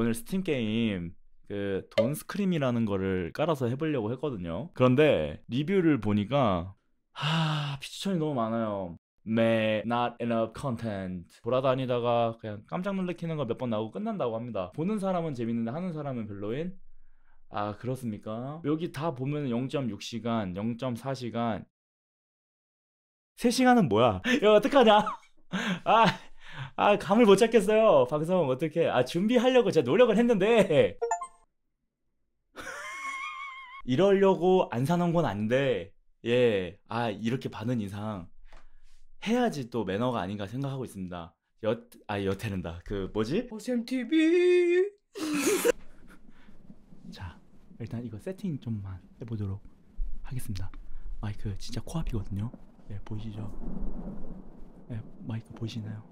오늘 스팀 게임 그 돈스크림이라는 거를 깔아서 해보려고 했거든요. 그런데 리뷰를 보니까 비추천이 너무 많아요. May not enough content. 돌아다니다가 그냥 깜짝 놀래키는 거 몇 번 나오고 끝난다고 합니다. 보는 사람은 재밌는데 하는 사람은 별로인? 아, 그렇습니까? 여기 다 보면 0.6시간, 0.4시간, 3시간은 뭐야? 야, 어떡하냐? 감을 못 잡겠어요. 방송 어떡해. 준비하려고 제가 노력을 했는데 이러려고 안 사놓은 건 아닌데, 예, 이렇게 받는 이상 해야지 또 매너가 아닌가 생각하고 있습니다. 여태는다. 그 뭐지? 어셈TV. 자, 일단 이거 세팅 좀만 해보도록 하겠습니다. 마이크 진짜 코앞이거든요. 네, 보이시죠? 네, 마이크 보이시나요?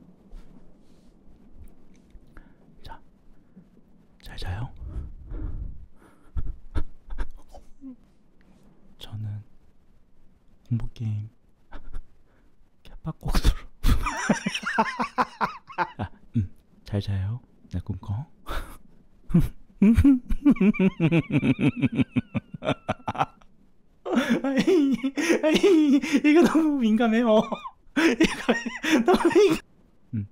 자, 잘 자요. 저는 공포게임 빡곡으로 잘 자요. 내 꿈꿔. 이거 너무 민감해요. 이거 너무 민감.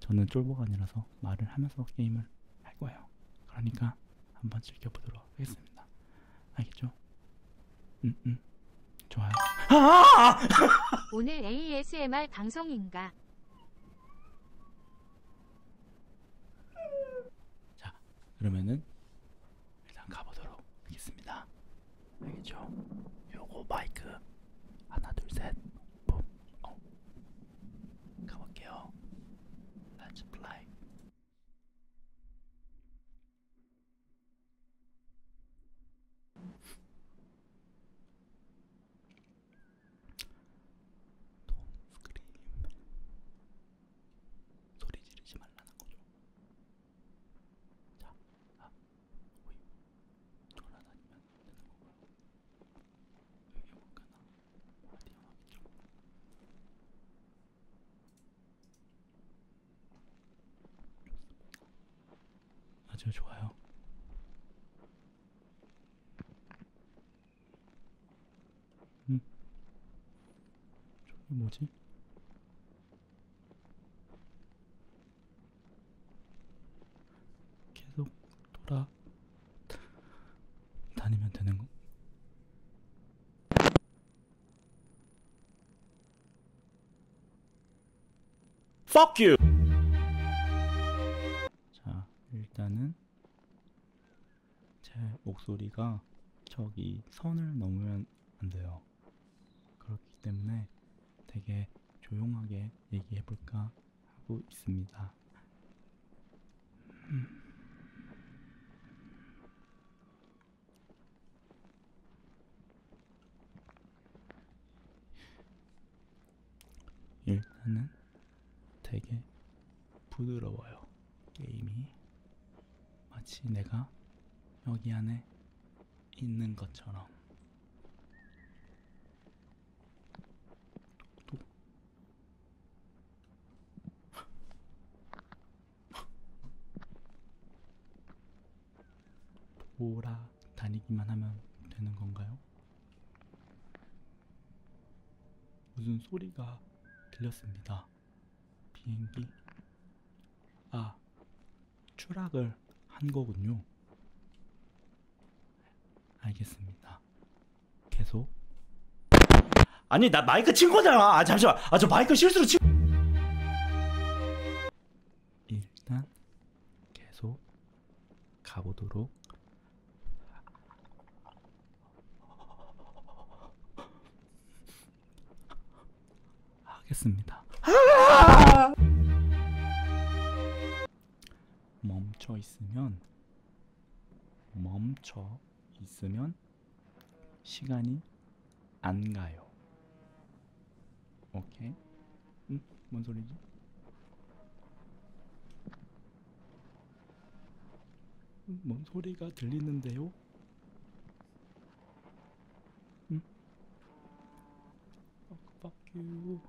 저는 쫄보가 아니라서 말을 하면서 게임을 할 거예요. 그러니까 한번 즐겨보도록 하겠습니다. 알겠죠? 좋아요. 오늘 ASMR 방송인가? 자, 그러면은 일단 가보도록 하겠습니다. 알겠죠? 요거 마이크 하나 둘 셋 붐. 가볼게요. Let's play. 아주 좋아요. 저게 뭐지? 계속 다니면 되는 거? Fuck you! 일단은 제 목소리가 저기 선을 넘으면 안 돼요. 그렇기 때문에 되게 조용하게 얘기해볼까 하고 있습니다. 일단은 되게 부드러워요, 게임이. 마치 내가 여기 안에 있는 것처럼. 돌아다니기만 하면 되는 건가요? 무슨 소리가 들렸습니다. 비행기 추락을 한 거군요. 알겠습니다. 계속. 아니, 나 마이크 친 거잖아. 잠시만. 저 마이크 실수로 친. 일단 계속 가보도록. 하겠습니다. 멈춰 있으면 시간이 안 가요. 오케이? 뭔 소리지? 뭔 소리가 들리는데요? 빡빡유.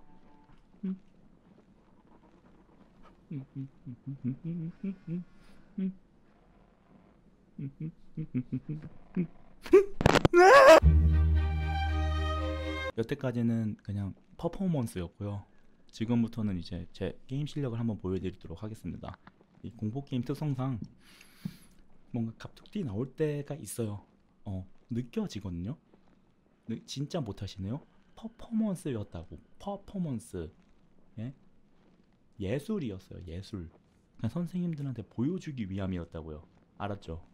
여태까지는 그냥 퍼포먼스였고요. 지금부터는 이제 제 게임 실력을 한번 보여드리도록 하겠습니다. 이 공포게임 특성상 뭔가 갑툭튀 나올 때가 있어요. 느껴지거든요. 진짜 못하시네요. 퍼포먼스였다고. 퍼포먼스. 예? 예술이었어요. 예술. 그냥 선생님들한테 보여주기 위함이었다고요. 알았죠?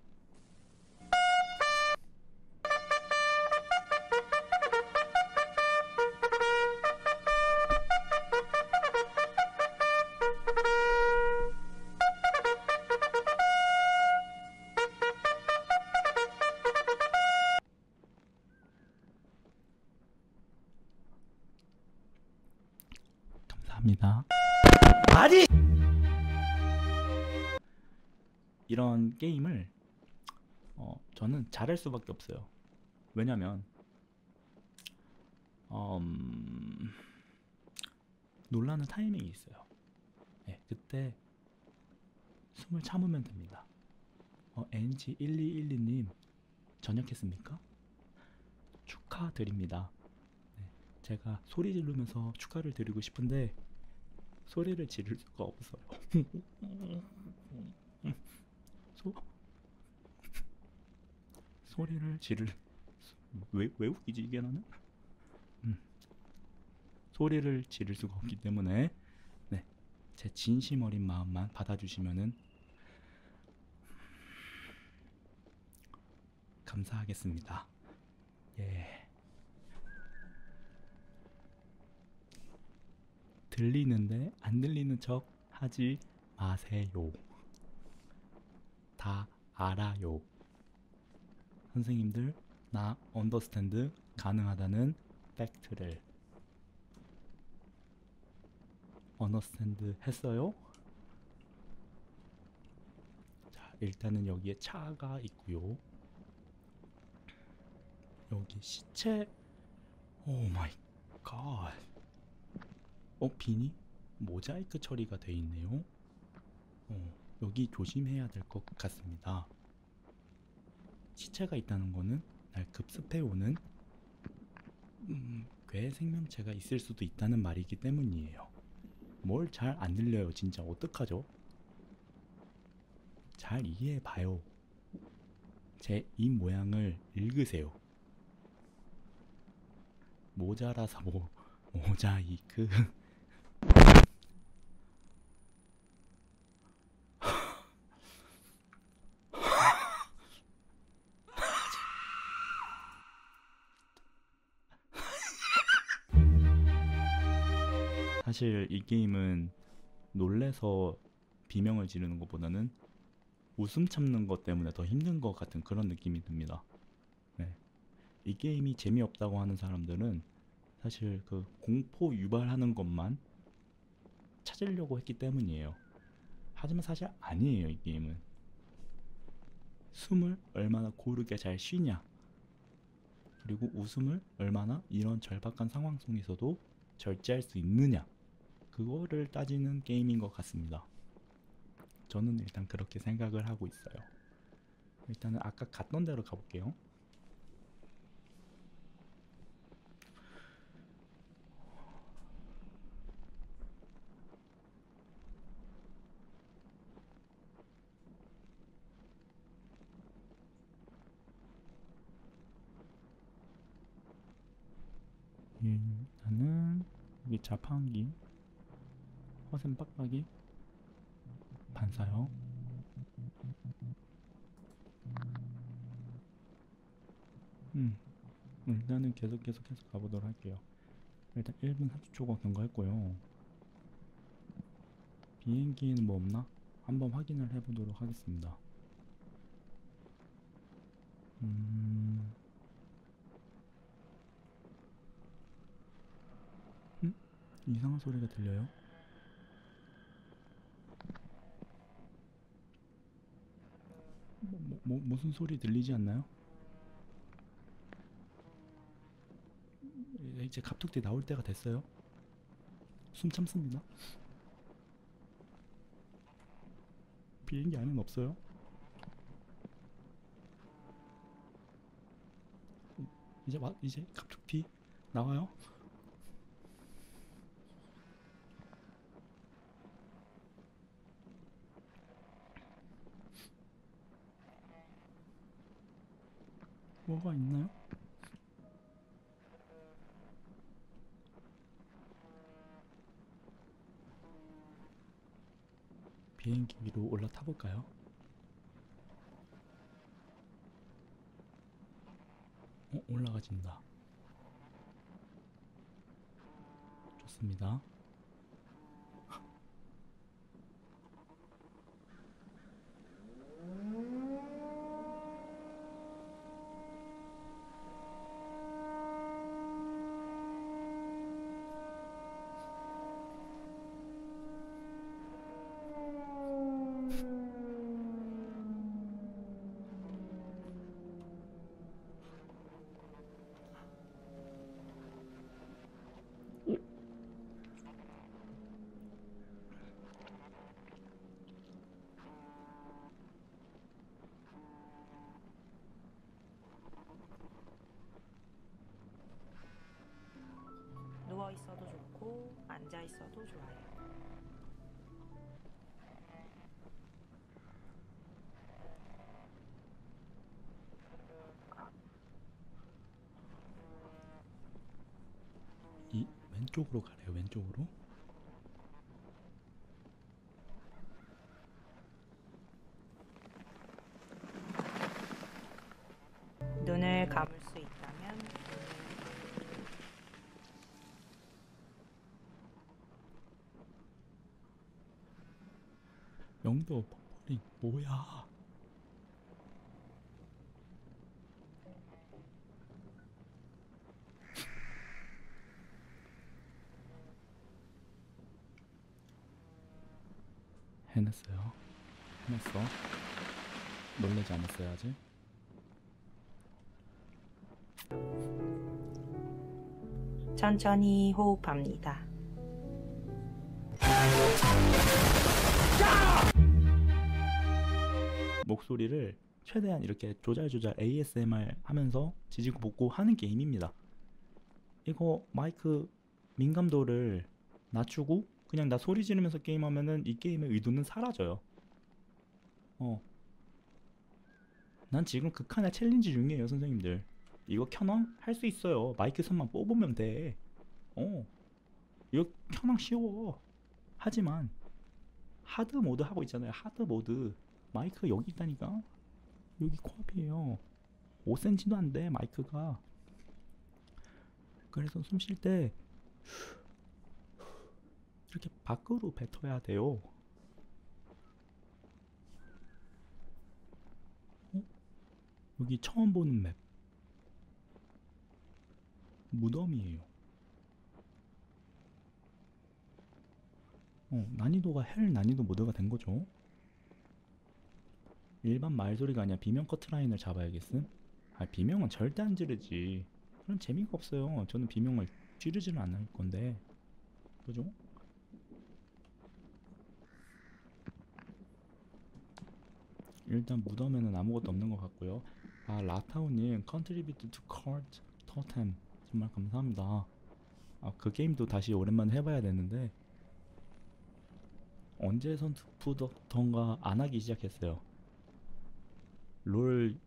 감사합니다. 아니! 이런 게임을 저는 잘할 수밖에 없어요. 왜냐면 놀라는 타이밍이 있어요. 네, 그때 숨을 참으면 됩니다. NG1212님 전역했습니까? 축하드립니다. 네, 제가 소리 지르면서 축하를 드리고 싶은데 소리를 지를 수가 없어요. 소리를 지를 왜 웃기지 이게 나는? 소리를 지를 수가 없기 때문에 네, 제 진심 어린 마음만 받아주시면은 감사하겠습니다. 예. 들리는데 안 들리는 척 하지 마세요. 다 알아요. 선생님들, 나 언더스탠드 가능하다는 팩트를 언더스탠드 했어요? 자, 일단은 여기에 차가 있고요. 여기 시체. 오 마이 갓. 비니 모자이크 처리가 돼 있네요. 여기 조심해야 될 것 같습니다. 시체가 있다는 거는 날 급습해오는 괴 생명체가 있을 수도 있다는 말이기 때문이에요. 뭘 잘 안 들려요. 진짜 어떡하죠? 잘 이해해봐요. 제 입 모양을 읽으세요. 모자라서 모자이크 사실 이 게임은 놀래서 비명을 지르는 것보다는 웃음 참는 것 때문에 더 힘든 것 같은 그런 느낌이 듭니다. 네. 이 게임이 재미없다고 하는 사람들은 사실 그 공포 유발하는 것만 찾으려고 했기 때문이에요. 하지만 사실 아니에요. 이 게임은 숨을 얼마나 고르게 잘 쉬냐, 그리고 웃음을 얼마나 이런 절박한 상황 속에서도 절제할 수 있느냐, 그거를 따지는 게임인 것 같습니다. 저는 일단 그렇게 생각을 하고 있어요. 일단은 아까 갔던 데로 가볼게요. 일단은 여기 자판기, 허셈 빡빡이, 반사형. 일단은 계속 가보도록 할게요. 일단 1분 30초가 경과했고요. 비행기에는 뭐 없나? 한번 확인을 해보도록 하겠습니다. 이상한 소리가 들려요? 무슨 소리 들리지 않나요? 이제 갑툭튀 나올 때가 됐어요. 숨 참습니다. 비행기 안에는 없어요. 이제 갑툭튀 나와요. 뭐가 있나요? 비행기 위로 올라타볼까요? 올라가진다. 좋습니다. 있어도 좋고 앉아 있어도 좋아요. 이 왼쪽으로 가래요. 왼쪽으로. 눈을 감을 수 있다면 영도 버퍼링 뭐야? 해냈어요. 해냈어. 놀라지 않았어요 아직? 천천히 호흡합니다. 목소리를 최대한 이렇게 조잘조잘 ASMR 하면서 지지고 볶고 하는 게임입니다. 이거 마이크 민감도를 낮추고 그냥 나 소리 지르면서 게임하면은 이 게임의 의도는 사라져요. 난 지금 극한의 챌린지 중이에요 선생님들. 이거 켜놔? 할 수 있어요. 마이크 선만 뽑으면 돼. 이거 켜놔 쉬워. 하지만 하드 모드 하고 있잖아요. 하드 모드 마이크 여기 있다니까. 여기 코앞이에요. 5cm도 안 돼 마이크가. 그래서 숨 쉴 때 이렇게 밖으로 뱉어야 돼요. 여기 처음 보는 맵 무덤이에요. 난이도가 헬 난이도 모드가 된 거죠. 일반 말소리가 아니라 비명 커트라인을 잡아야겠음? 아 비명은 절대 안 지르지. 그럼 재미가 없어요. 저는 비명을 지르지는 않을 건데. 그죠? 일단 무덤에는 아무것도 없는 것 같고요. 아 라타오님 contribute to cult totem 정말 감사합니다. 아 그 게임도 다시 오랜만에 해봐야 되는데 언제선 득부덕던가 안 하기 시작했어요. 롤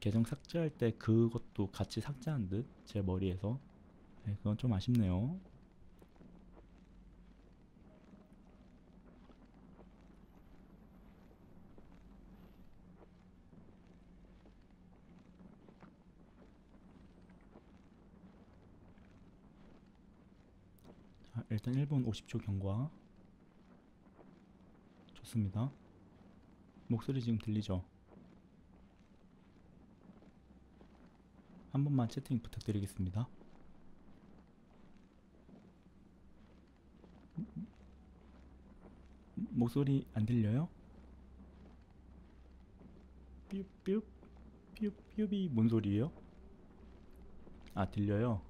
계정 삭제할 때 그것도 같이 삭제한 듯 제 머리에서. 네, 그건 좀 아쉽네요. 자, 일단 1분 50초 경과. 좋습니다. 목소리 지금 들리죠? 한 번만 채팅 부탁드리겠습니다. 목소리 안 들려요? 삐삐 삐삐 뭔 소리예요? 아 들려요?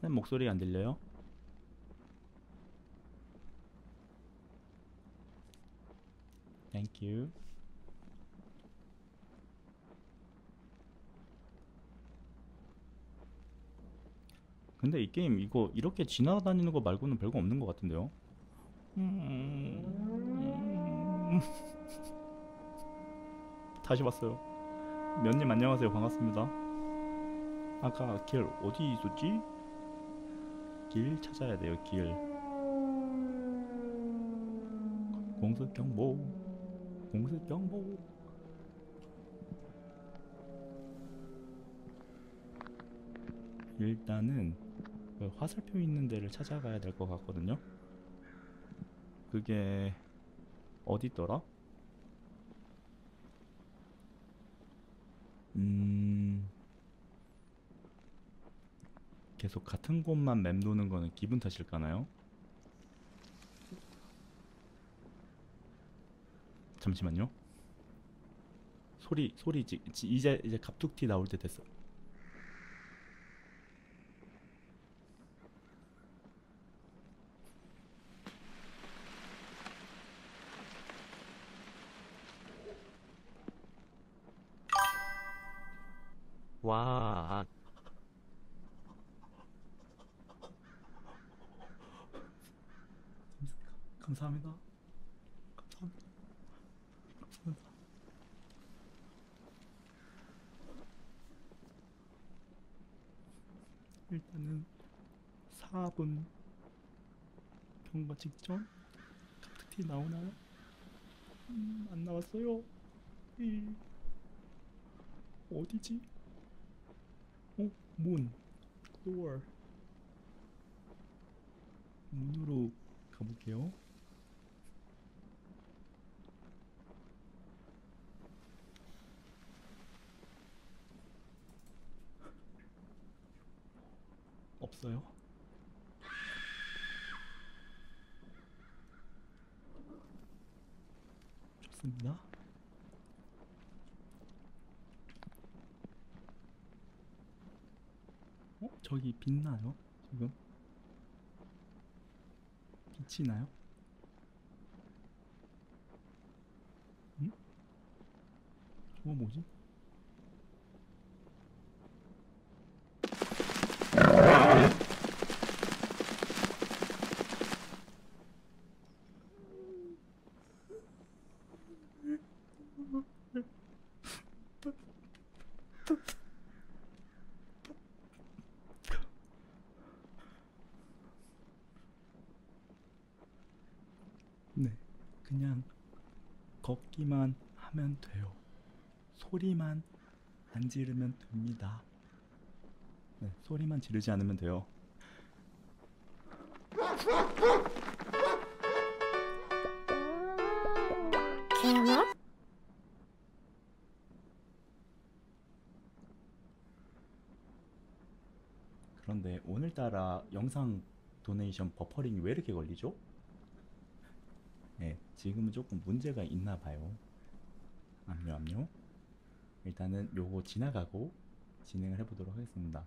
쌤 목소리 안 들려요? 땡큐. 근데 이 게임 이거 이렇게 지나다니는 거 말고는 별거 없는 것 같은데요. 다시 봤어요. 면님 안녕하세요. 반갑습니다. 아까 길 어디 있었지? 길 찾아야 돼요. 길 공습경보 공습경보. 일단은 화살표 있는 데를 찾아가야 될 것 같거든요. 그게 어디더라? 계속 같은 곳만 맴도는 거는 기분 탓일까나요? 잠시만요. 소리 이제 갑툭튀 나올 때 됐어. 와. 감사합니다. 감사합니다. 감사합니다. 일단은 4분 경과 직전 갑툭튀 나오나요? 안 나왔어요. 어디지? 어? 문 door 문으로 가볼게요. 없어요? 좋습니다. 어? 저기 빛나요? 지금? 빛이 나요? 응? 저거 뭐지? 그냥 걷기만 하면 돼요. 소리만 안 지르면 됩니다. 네, 소리만 지르지 않으면 돼요. 그런데 오늘따라 영상 도네이션 버퍼링이 왜 이렇게 걸리죠? 네, 지금은 조금 문제가 있나봐요. 압류 일단은 요거 지나가고 진행을 해보도록 하겠습니다.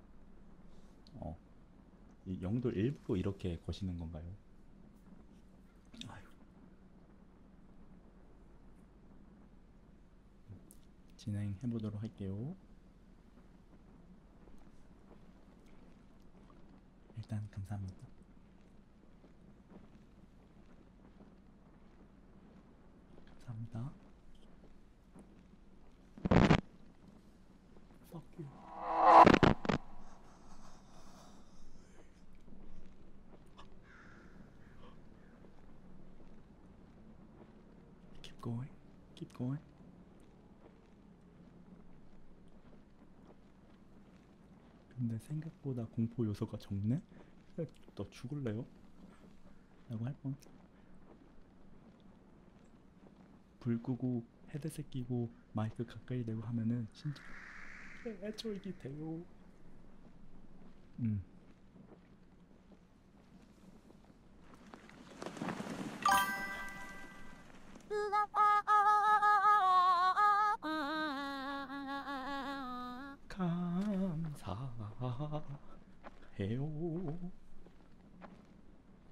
이 영돌 일부러 이렇게 거시는 건가요? 아유. 진행해보도록 할게요. 일단 감사합니다. 감사합니다. Keep going. Keep going. 근데 생각보다 공포 요소가 적네? 너 죽을래요? 라고 할 뻔. 불 끄고 헤드셋 끼고 마이크 가까이 대고 하면은 진짜 개쫄깃 돼요. 감사해요.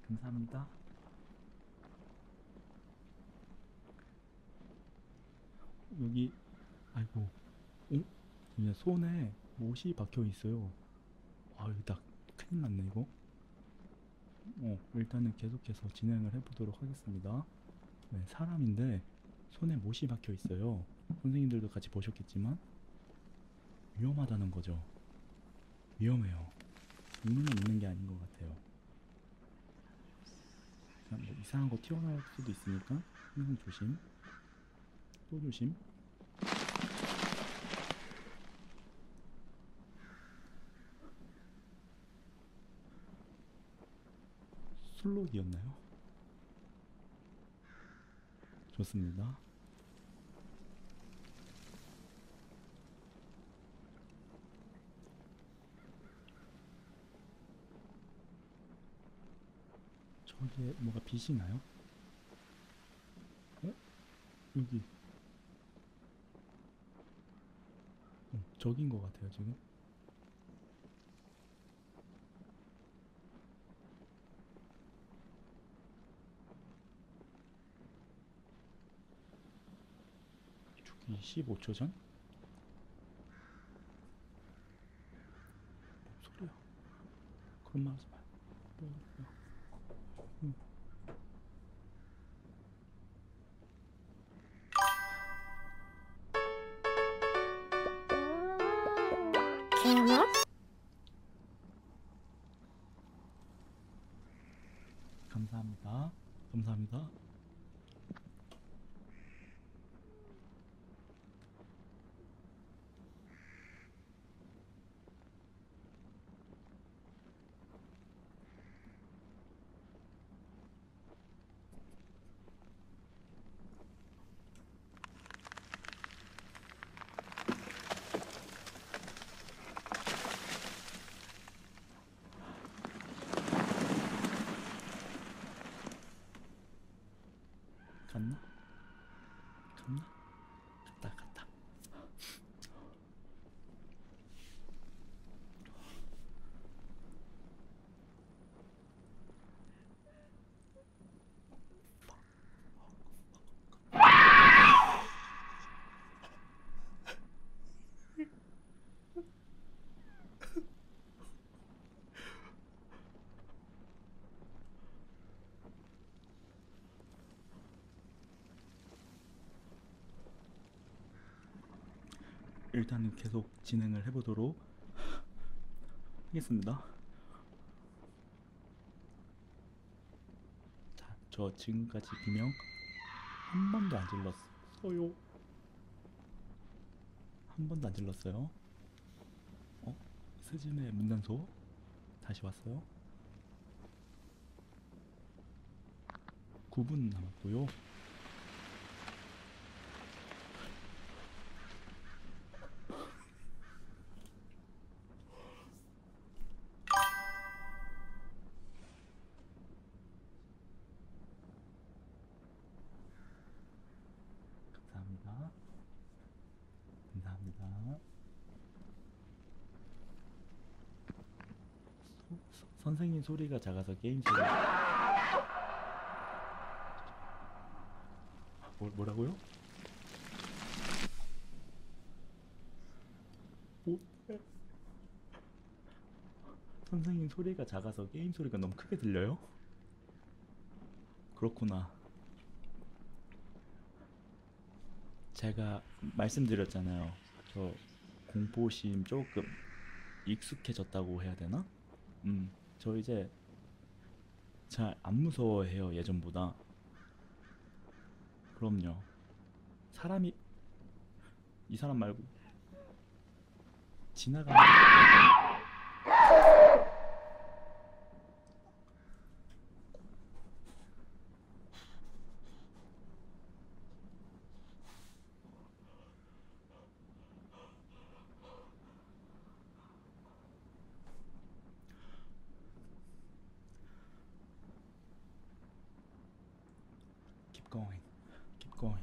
감사합니다. 여기 아이고 어? 그냥 손에 못이 박혀 있어요. 아유 나 큰일 큰일 났네 이거. 일단은 계속해서 진행을 해보도록 하겠습니다. 네, 사람인데 손에 못이 박혀 있어요. 선생님들도 같이 보셨겠지만 위험하다는 거죠. 위험해요. 있는 건 있는 게 아닌 것 같아요. 뭐 이상한 거 튀어나올 수도 있으니까 항상 조심. 또 조심. 슬롯이었나요? 좋습니다. 저기에 뭐가 빛이 나요? 여기 저긴 것 같아요 지금. 저기 15초 전? 뭔 소리야? 그런 말 하지 마. 감사합니다. 감사합니다. 갔나? 갔나? 갔다. 일단은 계속 진행을 해보도록 하겠습니다. 자, 저 지금까지 비명 한 번도 안 질렀어요. 한 번도 안 질렀어요. 스즈메 문단소 다시 왔어요. 9분 남았고요. 선생님 소리가 작아서 게임 소리가 뭐라고요? 선생님 소리가 작아서 게임 소리가 너무 크게 들려요? 그렇구나. 제가 말씀드렸잖아요. 저 공포심 조금 익숙해졌다고 해야 되나? 저 이제 잘 안 무서워해요 예전보다. 그럼요. 사람이 이 사람 말고 지나가는 Keep going.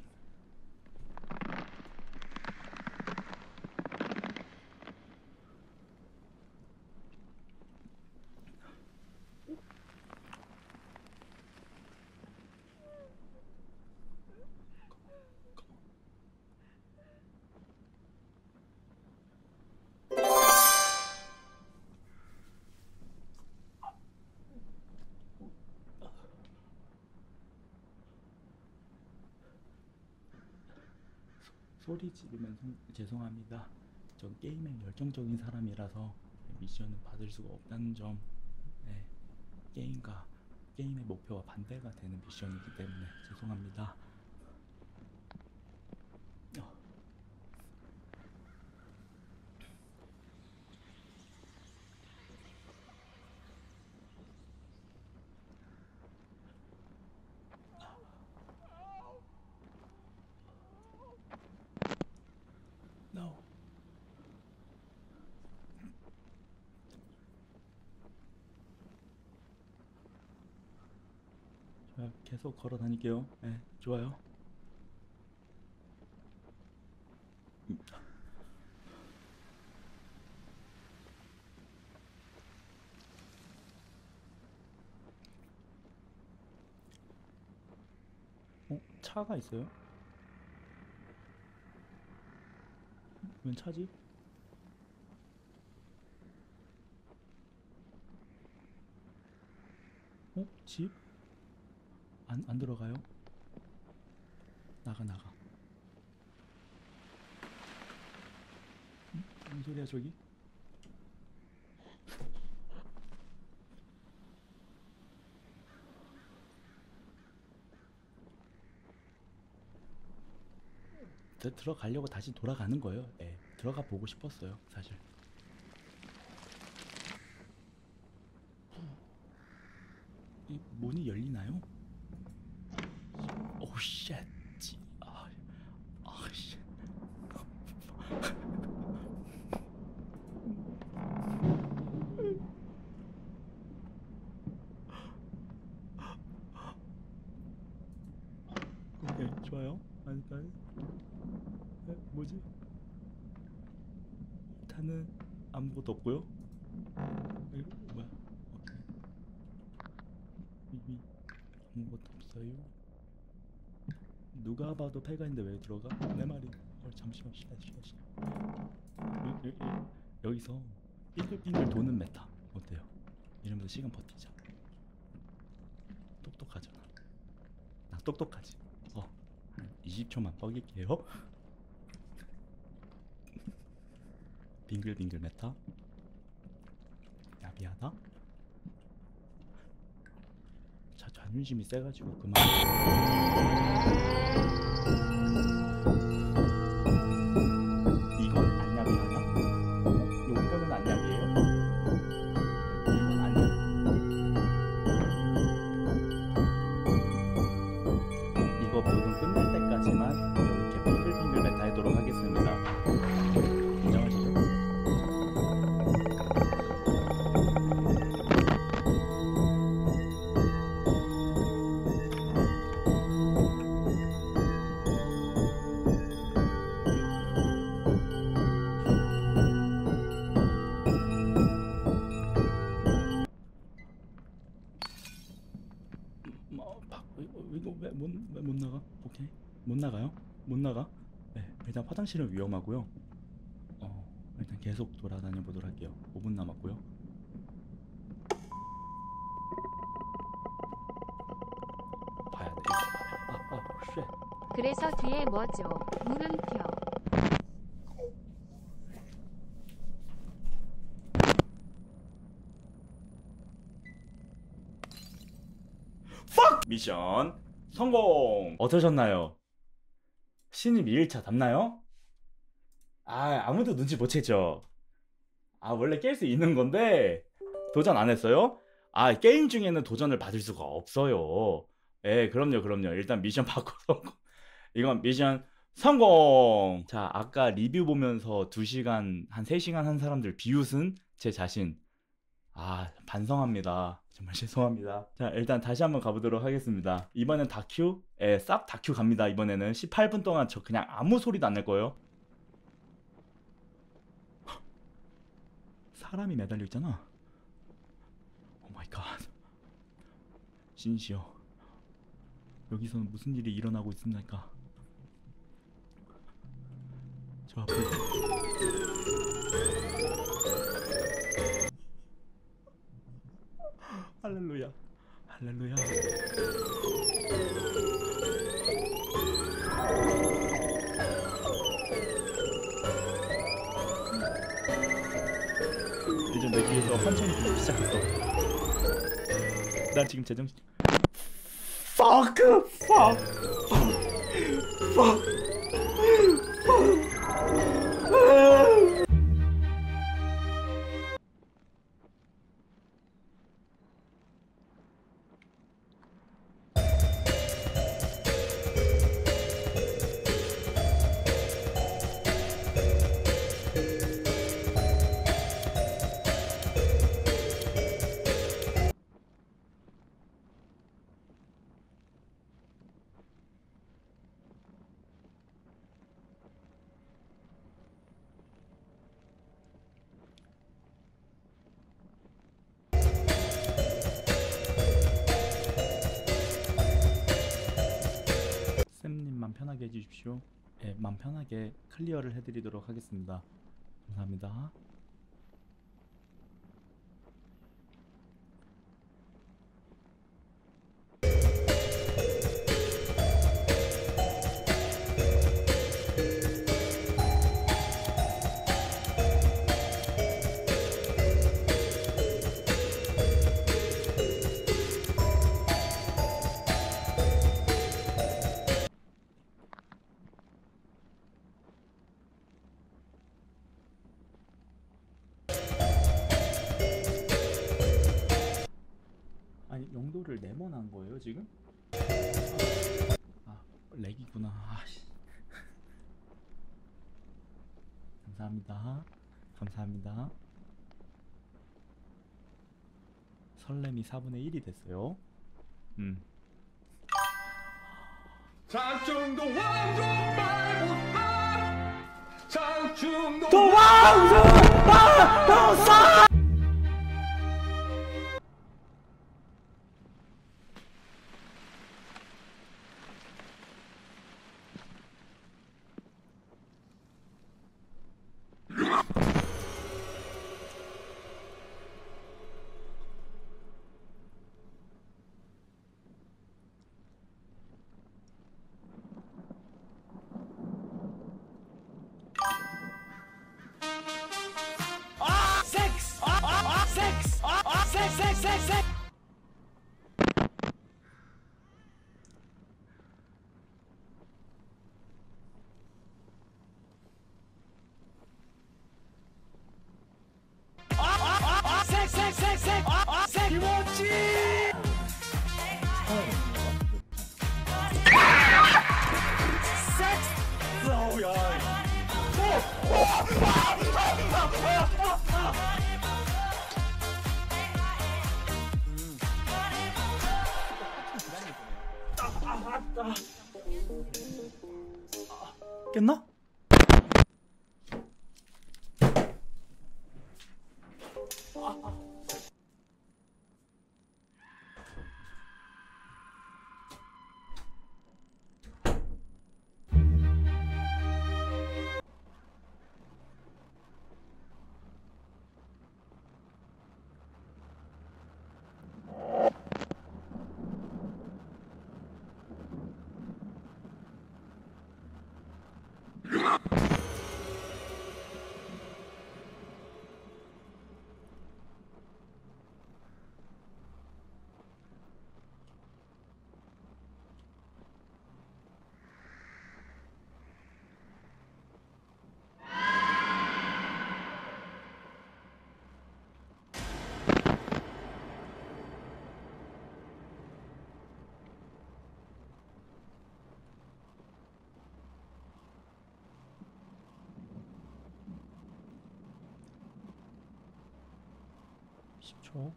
소리 지르면 죄송합니다. 전 게임에 열정적인 사람이라서 미션은 받을 수가 없다는 점, 네, 게임의 목표와 반대가 되는 미션이기 때문에 죄송합니다. 계속 걸어 다닐게요. 네, 좋아요. 차가 있어요? 웬 차지? 집? 안 들어가요? 나가. 무슨 소리야 저기? 들어가려고 다시 돌아가는 거예요. 예, 들어가 보고 싶었어요, 사실. 이 문이 열리나요? 오, 쉣. 아, 쉣. 오케이, 좋아요. 아니. 네, 뭐지? 일단은 아무것도 없고요. 이거 뭐야? 오케이. 아무것도 없어요. 누가 봐도 폐가인데 왜 들어가? 내 말이. 잠시만 쉬다. 여기서 빙글빙글 도는 메타 어때요? 이러면서 시간 버티자. 똑똑하잖아. 나 똑똑하지. 20초만 뻐길게요. 빙글빙글 메타. 야비하다. 자존심이 세가지고 그만. 이건 안약이야. 용건은 안약이에요. 이건 안약. 이거 녹음 끝날 때까지만 이렇게 빙글빙글 메타하도록 하겠습니다. 인정하시죠? 못 나가요? 네, 일단 화장실은 위험하고요. 일단 계속 돌아다녀 보도록 할게요. 5분 남았고요. 봐야 돼. 쉣. 그래서 뒤에 뭐죠? 물음표. Fuck! 미션 성공! 어떠셨나요? 신입 2일차 답나요? 아무도 눈치 못 챘죠? 원래 깰 수 있는 건데 도전 안 했어요? 게임 중에는 도전을 받을 수가 없어요. 예, 그럼요. 일단 미션 바꿔서 이건 미션 성공! 자, 아까 리뷰 보면서 2시간, 한 3시간 한 사람들 비웃은 제 자신, 반성합니다. 정말 죄송합니다. 자, 일단 다시 한번 가보도록 하겠습니다. 이번엔 다큐? 예, 싹 다큐 갑니다. 이번에는 18분 동안 저 그냥 아무 소리도 안 낼 거예요. 사람이 매달려 있잖아. 오 마이 갓. 신시여, 여기서는 무슨 일이 일어나고 있습니까? 저 앞에 할렐루야. 내 위에서 환청이 들리기 시작했어. 난 지금 제정신. Fuck! Fuck! Fuck! Fuck! 편하게 해주십시오. 예, 맘 편하게 클리어를 해드리도록 하겠습니다. 감사합니다. 용도를 네모난 거예요 지금? 아 렉이구나. 아씨. 감사합니다. 감사합니다. 설렘이 4분의 1이 됐어요. 장충도 왕조 말고 장충도 왕조 말고 깼나? 초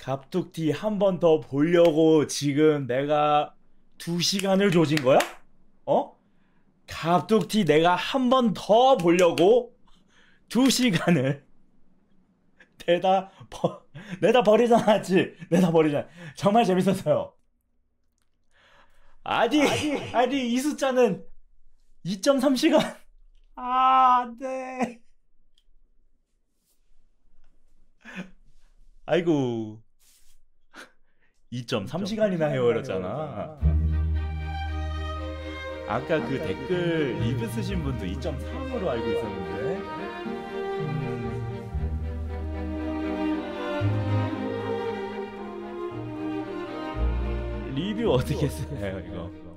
갑툭튀 한 번 더 보려고 지금 내가 2시간을 조진 거야? 어? 갑툭튀 내가 한 번 더 보려고 2시간을 내다 버리잖아. 내다 버리잖아. 정말 재밌었어요. 아니 이 숫자는 2.3시간. 아, 안 돼. 아이고. 2.3시간이나 해버렸잖아. 아까 그 댓글 리뷰 쓰신 분도 2.3으로 알고 있었는데. 리뷰 어떻게 쓰나요, 이거?